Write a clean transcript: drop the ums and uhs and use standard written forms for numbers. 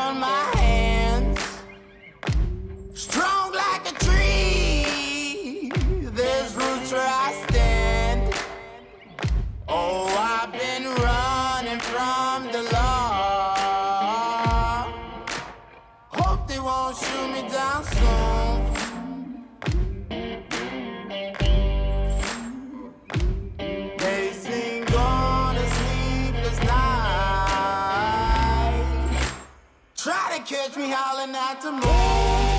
on my hands, strong like a tree. There's roots where I stand. Oh, I've been running from the law. Hope they won't shoot me down soon. Catch me howling at the moon.